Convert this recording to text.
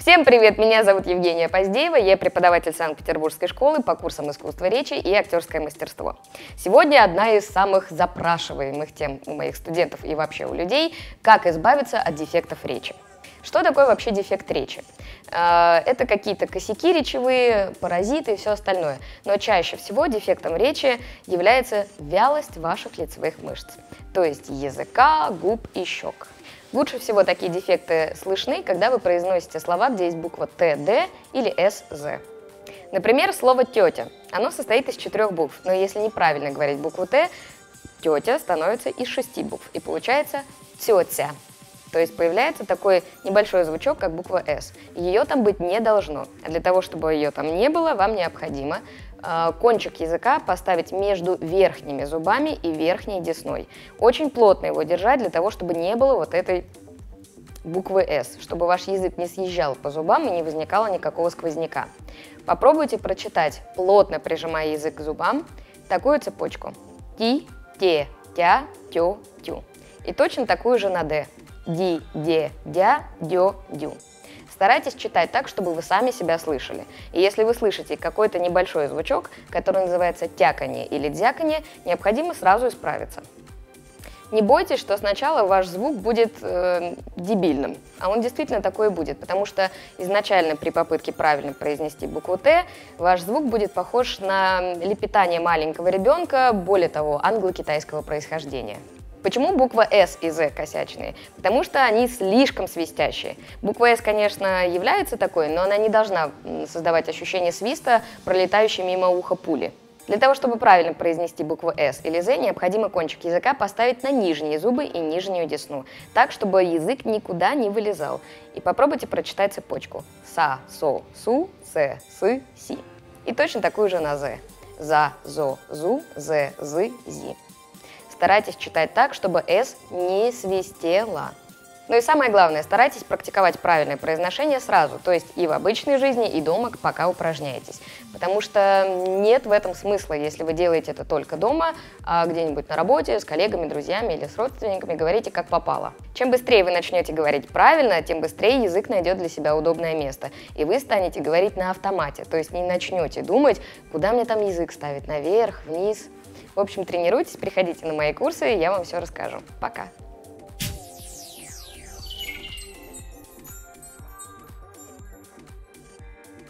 Всем привет! Меня зовут Евгения Поздеева, я преподаватель Санкт-Петербургской школы по курсам искусства речи и актерское мастерство. Сегодня одна из самых запрашиваемых тем у моих студентов и вообще у людей – как избавиться от дефектов речи. Что такое вообще дефект речи? Это какие-то косяки речевые, паразиты и все остальное. Но чаще всего дефектом речи является вялость ваших лицевых мышц, то есть языка, губ и щек. Лучше всего такие дефекты слышны, когда вы произносите слова, где есть буква Т, Д или С, З. Например, слово «тетя». Оно состоит из 4 букв, но если неправильно говорить букву Т, «тетя» становится из 6 букв, и получается «тетя». То есть появляется такой небольшой звучок, как буква «С». Ее там быть не должно. А для того, чтобы ее там не было, вам необходимо кончик языка поставить между верхними зубами и верхней десной. Очень плотно его держать для того, чтобы не было вот этой буквы «С», чтобы ваш язык не съезжал по зубам и не возникало никакого сквозняка. Попробуйте прочитать, плотно прижимая язык к зубам, такую цепочку. Ти, те, тя, тё, тю. И точно такую же на «Д». Ди, де, дя, дё, дю. Старайтесь читать так, чтобы вы сами себя слышали. И если вы слышите какой-то небольшой звучок, который называется тяканье или дзяканье, необходимо сразу исправиться. Не бойтесь, что сначала ваш звук будет дебильным, а он действительно такой и будет, потому что изначально при попытке правильно произнести букву «Т» ваш звук будет похож на лепетание маленького ребенка, более того, англо-китайского происхождения. Почему буква «С» и «З» косячные? Потому что они слишком свистящие. Буква «С», конечно, является такой, но она не должна создавать ощущение свиста, пролетающей мимо уха пули. Для того, чтобы правильно произнести букву «С» или «З», необходимо кончик языка поставить на нижние зубы и нижнюю десну, так, чтобы язык никуда не вылезал. И попробуйте прочитать цепочку. Са, со, су, се, сы, си. И точно такую же на «З». За, зо, зу, зе, зы, зи. Старайтесь читать так, чтобы «С» не свистела. Ну и самое главное, старайтесь практиковать правильное произношение сразу, то есть и в обычной жизни, и дома, пока упражняетесь. Потому что нет в этом смысла, если вы делаете это только дома, а где-нибудь на работе, с коллегами, друзьями или с родственниками говорите как попало. Чем быстрее вы начнете говорить правильно, тем быстрее язык найдет для себя удобное место. И вы станете говорить на автомате, то есть не начнете думать, куда мне там язык ставить, наверх, вниз. В общем, тренируйтесь, приходите на мои курсы, я вам все расскажу. Пока!